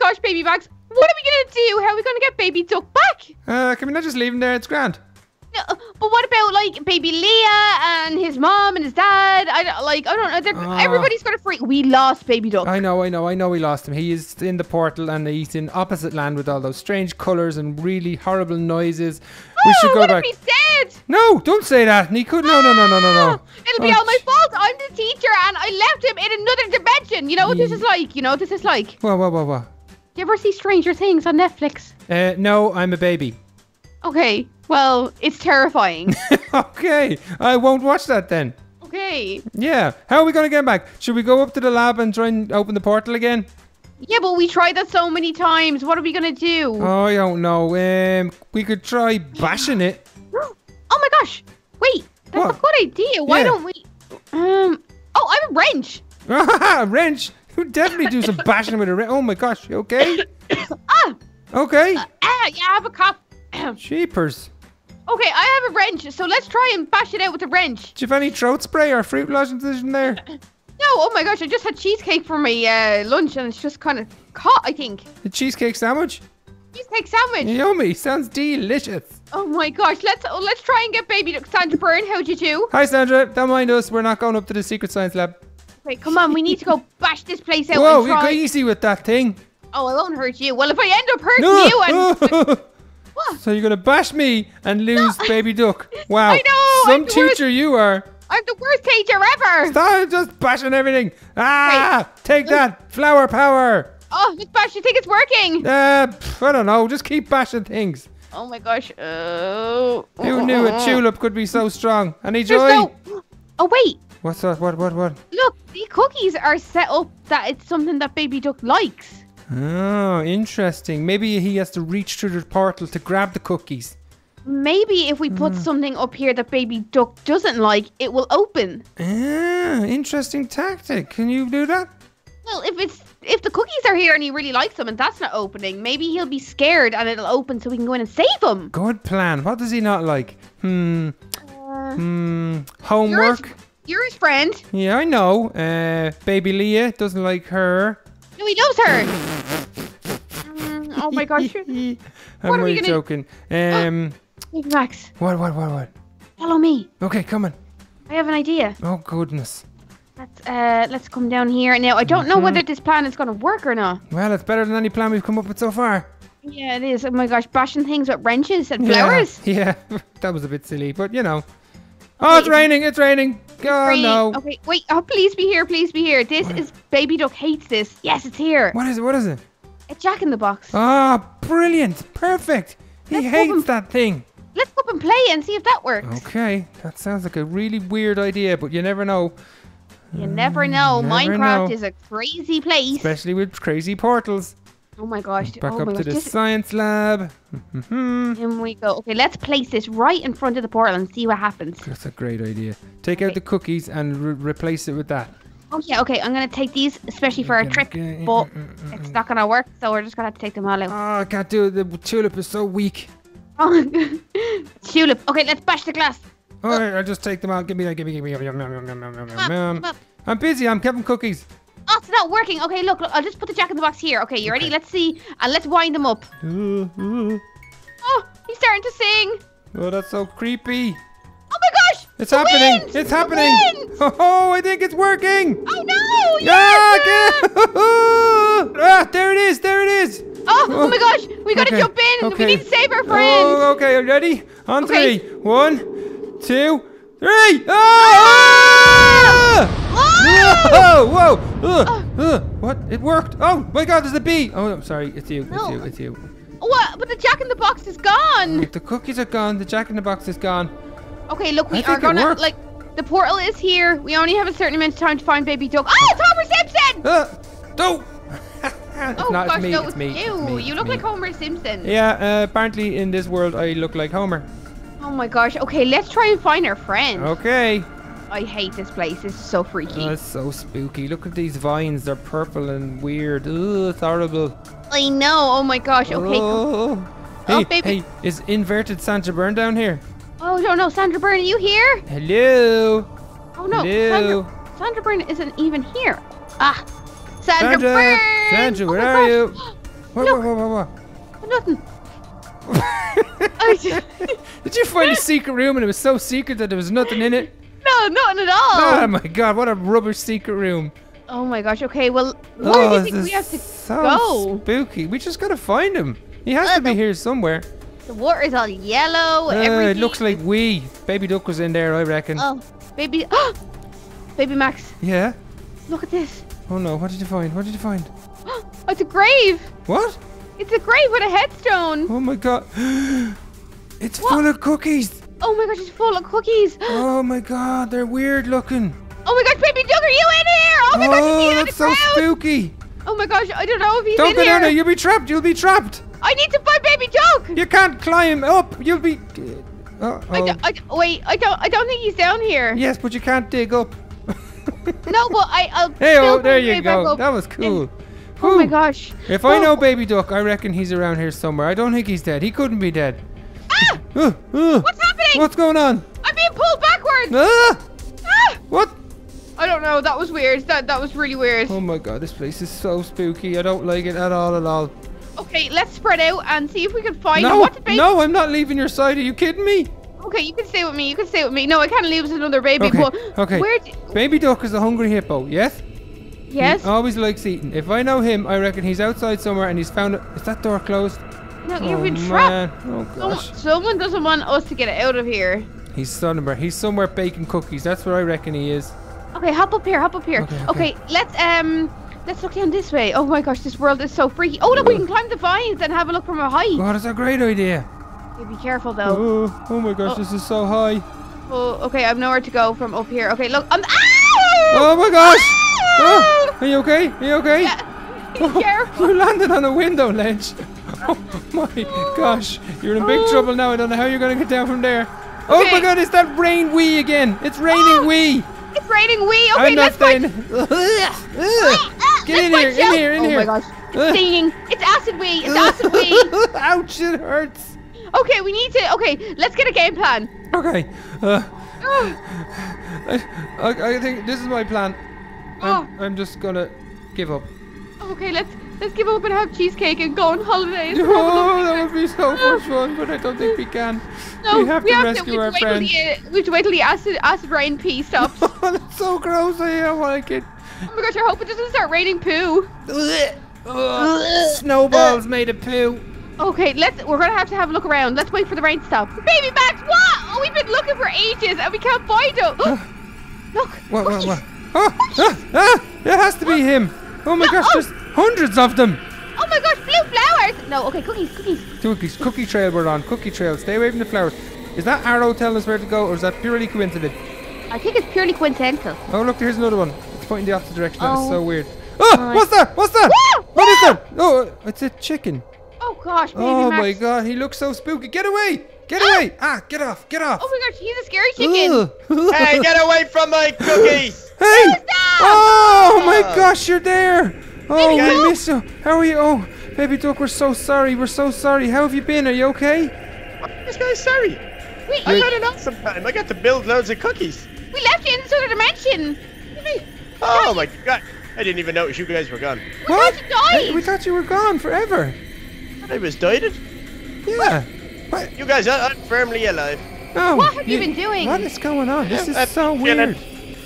my gosh, Baby Max. What are we going to do? How are we going to get Baby Duck back? Can we not just leave him there? It's grand. No, but what about, like, Baby Leah and his mom and his dad? I don't know. Everybody's going to freak. We lost Baby Duck. I know we lost him. He is in the portal and he's in opposite land with all those strange colours and really horrible noises. Oh, we should go back. No, don't say that, Nico. No. It'll be all my fault. I'm the teacher and I left him in another dimension. You know what this is like? Whoa. You ever see Stranger Things on Netflix? No, I'm a baby. Okay, well, it's terrifying. Okay, I won't watch that then. Okay. Yeah, how are we going to get back? Should we go up to the lab and try and open the portal again? Yeah, but we tried that so many times. What are we going to do? Oh, I don't know. We could try bashing it. Oh my gosh! Wait, that's a good idea. Why don't we? Oh, I have a wrench. A wrench? You definitely do some bashing with a wrench. Oh my gosh! You okay? Okay. Yeah, I have a cup. Jeepers. Okay, I have a wrench, so let's try and bash it out with a wrench. Do you have any throat spray or fruit lotions in there? No. Oh my gosh! I just had cheesecake for my lunch, and it's just kind of caught. I think. A cheesecake sandwich. Cheesecake sandwich. Yummy. Sounds delicious. Oh my gosh. Let's try and get Baby Duck. Sandra Byrne, how'd you do? Hi, Sandra. Don't mind us. We're not going up to the secret science lab. Wait, come on. We need to go bash this place out. Whoa, and try. You go easy with that thing. Oh, I won't hurt you. Well, if I end up hurting you and... What? So you're going to bash me and lose Baby Duck. Wow. I know. Some teacher you are. I'm the worst teacher ever. Stop just bashing everything. Ah, wait. Take that. Flower power. Oh, just bash. You think it's working? I don't know. Just keep bashing things. Oh my gosh. Who knew a tulip could be so strong? Any joy? Oh, wait. What's that? What? Look, the cookies are set up that it's something that Baby Duck likes. Oh, interesting. Maybe he has to reach through the portal to grab the cookies. Maybe if we put something up here that Baby Duck doesn't like, it will open. Ah, interesting tactic. Can you do that? Well, if the cookies are here and he really likes them and that's not opening, maybe he'll be scared and it'll open so we can go in and save him. Good plan. What does he not like? Homework. You're his friend. Yeah, I know. Baby Leah doesn't like her. No, he knows her. Oh my gosh. I'm really joking. Max. What? Follow me. Okay, come on. I have an idea. Oh, goodness. Let's come down here. Now, I don't know whether this plan is going to work or not. Well, it's better than any plan we've come up with so far. Yeah, it is. Oh my gosh, bashing things with wrenches and flowers. Yeah, that was a bit silly, but you know. Oh, wait, it's raining. Oh, no. Okay, wait. Oh, please be here. This is Baby Duck hates this. Yes, it's here. What is it? A Jack in the Box. Ah, oh, brilliant. Perfect. He hates that thing. Let's go up and play and see if that works. Okay, that sounds like a really weird idea, but you never know. You never know. Minecraft is a crazy place. Especially with crazy portals. Oh my gosh. Back up to the science lab. In we go. Okay, let's place this right in front of the portal and see what happens. That's a great idea. Take out the cookies and replace it with that. Oh yeah, okay. I'm going to take these, especially for our trip, but it's not going to work, so we're just going to have to take them all out. Oh, I can't do it. The tulip is so weak. Oh, tulip. Okay, let's bash the glass. All right, I'll just take them out. Give me. I'm busy. I'm having cookies. Oh, it's not working. Okay, look. I'll just put the Jack in the Box here. Okay, you ready? Let's see. And let's wind them up. Oh, he's starting to sing. Oh, that's so creepy. Oh, my gosh. It's happening. Wind. It's happening. Oh, I think it's working. Oh, no. Yes. Ah, there it is. Oh my gosh. We got to jump in. We need to save our friend. Oh, okay. Ready? On three. 1, 2, 3! Ah! Whoa! What? It worked! Oh my God! There's a bee! Oh, I'm sorry. It's you. What? But the Jack in the Box is gone. The cookies are gone. The Jack in the Box is gone. Okay, look, we are gonna the portal is here. We only have a certain amount of time to find Baby Duck. Ah, it's Homer Simpson! Don't! It's me. You look like Homer Simpson. Yeah. Apparently, in this world, I look like Homer. Oh my gosh. Okay, let's try and find our friend. Okay. I hate this place. It's so freaky. It's so spooky. Look at these vines. They're purple and weird. Ugh, it's horrible. I know. Oh my gosh. Okay. Hey, is inverted Sandra Byrne down here? Oh, no. Sandra Byrne, are you here? Hello. Oh no. Hello. Sandra Byrne isn't even here. Ah. Sandra Byrne. Sandra, where are you? Look. Nothing. Did you find a secret room and it was so secret that there was nothing in it? No, nothing at all. Oh my god, what a rubbish secret room. Oh my gosh, okay, well, where do you think we have to go? Spooky. We just gotta find him. He has to be here somewhere. The water is all yellow. It looks like Baby Duck was in there, I reckon. Oh, Baby Max. Yeah? Look at this. Oh no, what did you find? What did you find? It's a grave. What? It's a grave with a headstone. Oh my god. It's full of cookies. Oh my gosh, it's full of cookies. Oh my god, they're weird looking. Oh my gosh, Baby Duck, are you in here? Oh my gosh, is he in the crowd? So spooky. Oh my gosh, I don't know if he's in here. Don't go down there, you'll be trapped, you'll be trapped. I need to find Baby Duck. You can't climb up, you'll be... I don't think he's down here. Yes, but you can't dig up. No, but I'll... Hey, oh, there you go. That was cool. Oh my gosh. If I know Baby Duck, I reckon he's around here somewhere. I don't think he's dead. He couldn't be dead. Ah! What's happening? What's going on? I'm being pulled backwards. Ah! Ah! What? I don't know. That was weird. That was really weird. Oh my god, this place is so spooky. I don't like it at all. Okay, let's spread out and see if we can find him. No, I'm not leaving your side. Are you kidding me? Okay, you can stay with me. You can stay with me. No, I can't leave another baby. Okay. Baby Duck is a hungry hippo. Yes. Yes. He always likes eating. If I know him, I reckon he's outside somewhere and he's found it. Is that door closed? No, you've been trapped. Man. Oh gosh. Someone doesn't want us to get out of here. He's somewhere. He's somewhere baking cookies. That's where I reckon he is. Okay, hop up here. Hop up here. Okay, let's look down this way. Oh my gosh, this world is so freaky. Oh look, we can climb the vines and have a look from a height. Oh, that's a great idea. Okay, be careful though. Oh my gosh, this is so high. Oh, okay, I've nowhere to go from up here. Okay, look. Oh my gosh. Oh, are you okay? Are you okay? Yeah. Be careful. You landed on a window ledge. Oh my gosh, you're in big trouble now. I don't know how you're going to get down from there. Okay. Oh my god, it's that rain again. It's raining It's raining Okay, let's find... Get in here, in here. Oh my gosh, it's stinging. It's acid wee. It's acid wee. Ouch, it hurts. Okay, we need to... Okay, let's get a game plan. Okay. I think this is my plan. I'm just going to give up. Okay, let's give up and have cheesecake and go on holidays. Oh, that would be so much fun, but I don't think we can. No, we have to rescue our friend. We have to wait till the acid rain pee stops. Oh, that's so gross. I don't like it. Oh my gosh, I hope it doesn't start raining poo. Snowballs made of poo. Okay, we're going to have a look around. Let's wait for the rain to stop. Baby Max, what? Oh, we've been looking for ages and we can't find him. Look. What? It has to be him. Oh my gosh, there's hundreds of them. Oh my gosh, blue flowers. No, okay, cookies. Cookie trail we're on. Cookie trail. Stay away from the flowers. Is that arrow telling us where to go or is that purely coincidental? I think it's purely coincidental. Oh, look, here's another one. It's pointing the opposite direction. That is so weird. Oh, what's that? What's that? What is that? Oh, it's a chicken. Oh gosh, baby Max. My god, he looks so spooky. Get away. Get away. Get off. Get off. Oh my gosh, he's a scary chicken. Hey, get away from my cookies. Hey! Oh my gosh, you're there! Oh, we missed you. How are you? Oh, Baby Duck, we're so sorry. We're so sorry. How have you been? Are you okay? I'm just really sorry. I had an awesome time. I got to build loads of cookies. We left you in this other dimension. Oh my god! I didn't even notice you guys were gone. What? We thought you died. We thought you were gone forever. I was died. Yeah. What? You guys are firmly alive. Oh, what have you been doing? What is going on? This is so weird.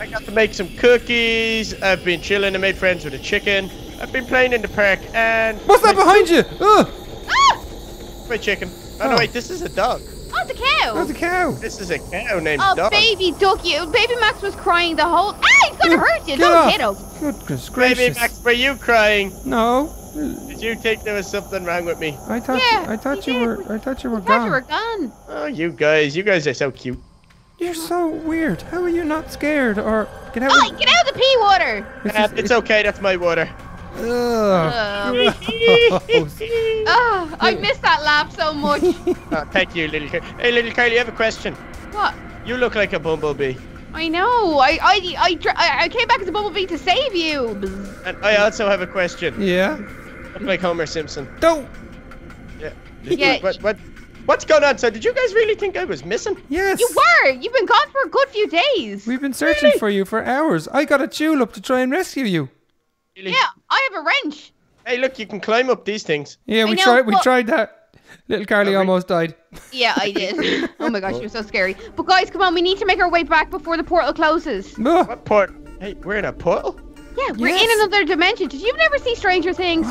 I got to make some cookies, I've been chilling and made friends with a chicken, I've been playing in the park and... What's that behind you? My chicken. Oh no, wait, this is a dog. Oh, it's a cow. Oh, it's a cow. This is a cow named Dog. Oh, Baby Duck, Baby Max was crying the whole... Ah, he's going to hurt you, don't hit him. Goodness gracious. Baby Max, were you crying? No. Did you think there was something wrong with me? I thought you were gone. I thought you were gone. Oh, you guys are so cute. You're so weird. How are you not scared? Or get out! Get out of the pee water! It's okay. That's my water. Ugh. Oh, I miss that laugh so much. Thank you, little Carly. Hey, little Carly, I have a question. What? You look like a bumblebee. I know. I came back as a bumblebee to save you. And I also have a question. Yeah. I look like Homer Simpson. Don't. Yeah. What? What's going on? So did you guys really think I was missing? Yes. You were. You've been gone for a good few days. We've been searching for you for hours. I got a tulip to try and rescue you. Really? Yeah, I have a wrench. Hey, look, you can climb up these things. Yeah, we tried that. Little Carly almost died. Yeah, I did. Oh my gosh, you're so scary. But guys, come on, we need to make our way back before the portal closes. No. What portal? Hey, we're in a portal? Yeah, we're in another dimension. Did you never see Stranger Things?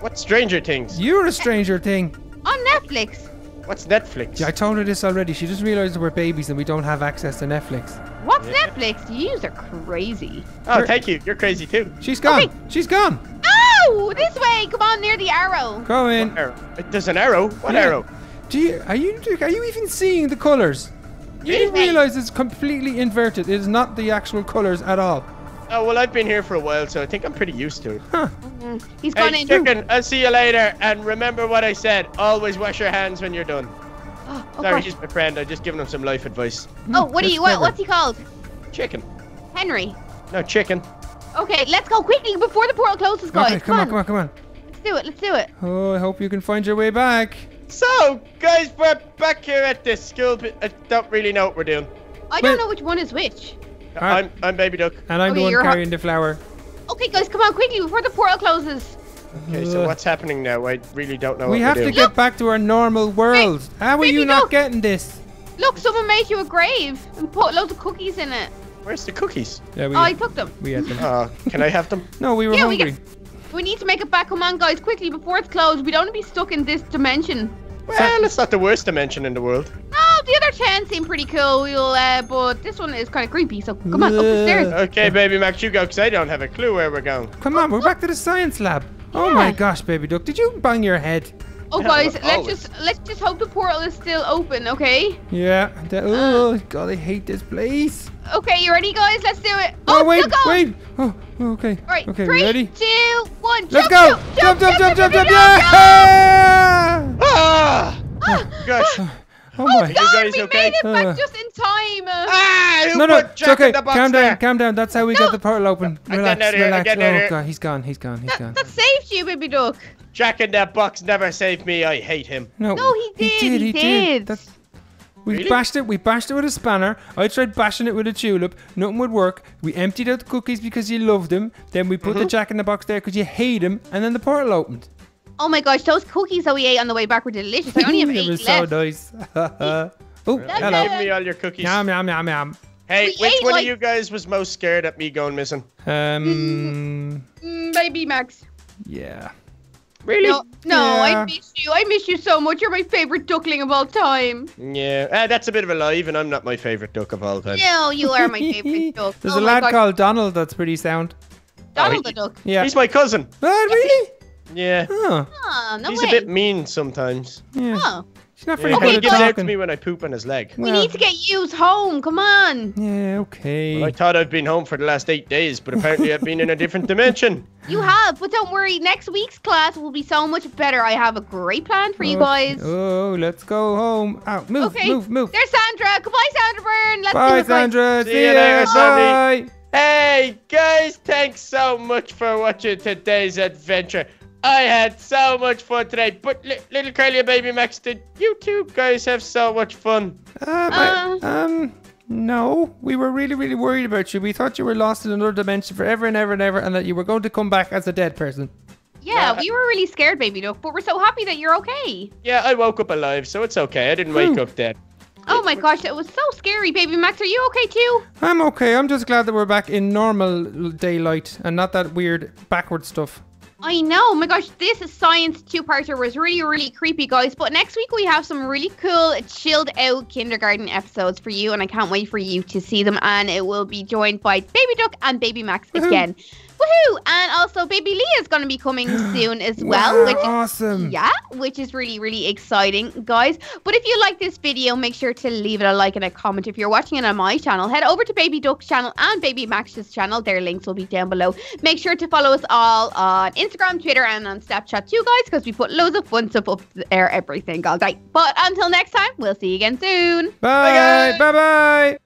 What Stranger Things? You're a Stranger Thing. On Netflix. What's Netflix? Yeah, I told her this already. She just realized we're babies and we don't have access to Netflix. What's Netflix? You are crazy. Oh, thank you. You're crazy too. She's gone. Okay. She's gone. Oh, this way. Come on, near the arrow. Come in. Arrow? There's an arrow? What arrow? Are you even seeing the colors? You didn't realize it's completely inverted. It is not the actual colors at all. Oh, well, I've been here for a while, so I think I'm pretty used to it. Huh. He's gone in. Chicken, I'll see you later. And remember what I said. Always wash your hands when you're done. Oh, sorry, he's my friend. I've just given him some life advice. Oh, what's he called? Chicken. Henry. No, Chicken. Okay, let's go quickly before the portal closes, guys. Okay, come on. Let's do it, Oh, I hope you can find your way back. So, guys, we're back here at this school. I don't really know what we're doing. I don't know which one is which. I'm Baby Duck. And I'm the one carrying the flower. Okay, guys, come on quickly before the portal closes. Okay, so what's happening now? I really don't know what we're doing. We have to get back to our normal world. Wait, how are you not getting this? Look, someone made you a grave and put loads of cookies in it. Where's the cookies? Yeah, I took them. We had them. Can I have them? No, we were hungry. We need to make it back. Come on, guys, quickly before it's closed. We don't want to be stuck in this dimension. Well, it's not the worst dimension in the world. The other 10 seem pretty cool, but this one is kind of creepy, so come on, up the stairs. Okay, Baby Max, you go, because I don't have a clue where we're going. Come on, we're back to the science lab. Yeah. Oh my gosh, Baby Duck, did you bang your head? Oh, guys, let's just hope the portal is still open, okay? Yeah. Oh, God, I hate this place. Okay, you ready, guys? Let's do it. Oh, wait. Oh, okay. All right, okay, 3, 2, 1. Let's go. Jump. Yeah! Gosh. Oh my God, we made it back just in time. It's okay. Calm down. That's how we got the portal open. Relax. Oh God, he's gone. That saved you, Baby Duck. Jack in that box never saved me. I hate him. No, he did. We bashed it with a spanner. I tried bashing it with a tulip. Nothing would work. We emptied out the cookies because you loved them. Then we put the Jack in the box there because you hate him. And then the portal opened. Oh my gosh, those cookies that we ate on the way back were delicious. I only have 8 left. It was so nice. Hello. Give me all your cookies. Yum. Hey, which one of you guys was most scared at me going missing? Baby Max. Yeah. Really? No, I miss you. I miss you so much. You're my favorite duckling of all time. Yeah, that's a bit of a lie, and I'm not my favorite duck of all time. No, you are my favorite duck. There's a lad called Donald that's pretty sound. Donald the duck? Yeah. He's my cousin. Oh, really? Yeah. Huh. Oh, no He's a bit mean sometimes. Yeah. Oh. She's not very good at talking. He gives out to me when I poop on his leg. We need to get you home. Come on. Yeah, okay. Well, I thought I'd been home for the last 8 days, but apparently I've been in a different dimension. You have, but don't worry. Next week's class will be so much better. I have a great plan for you guys. Oh, let's go home. Move. There's Sandra. Goodbye, Sandra Byrne. Bye, Sandra. See you later, Sandy. Hey, guys. Thanks so much for watching today's adventure. I had so much fun today, but Little Carly and Baby Max, did you two guys have so much fun? No, we were really worried about you. We thought you were lost in another dimension forever and ever and ever, and that you were going to come back as a dead person. Yeah, we were really scared, Baby Duck, but we're so happy that you're okay. Yeah, I woke up alive, so it's okay. I didn't wake up dead. Oh my gosh, it was so scary, Baby Max. Are you okay too? I'm okay. I'm just glad that we're back in normal daylight and not that weird backward stuff. I know, my gosh, this science two-parter was really creepy, guys. But next week we have some really cool, chilled out kindergarten episodes for you, and I can't wait for you to see them. And it will be joined by Baby Duck and Baby Max again. Woohoo! And also Baby Leah is going to be coming soon as well. Wow, which is awesome. Yeah, which is really exciting, guys. But if you like this video, make sure to leave it a like and a comment. If you're watching it on my channel, head over to Baby Duck's channel and Baby Max's channel. Their links will be down below. Make sure to follow us all on Instagram, Twitter, and on Snapchat too, guys, because we put loads of fun stuff up there every single day. But until next time, we'll see you again soon. Bye. Bye-bye.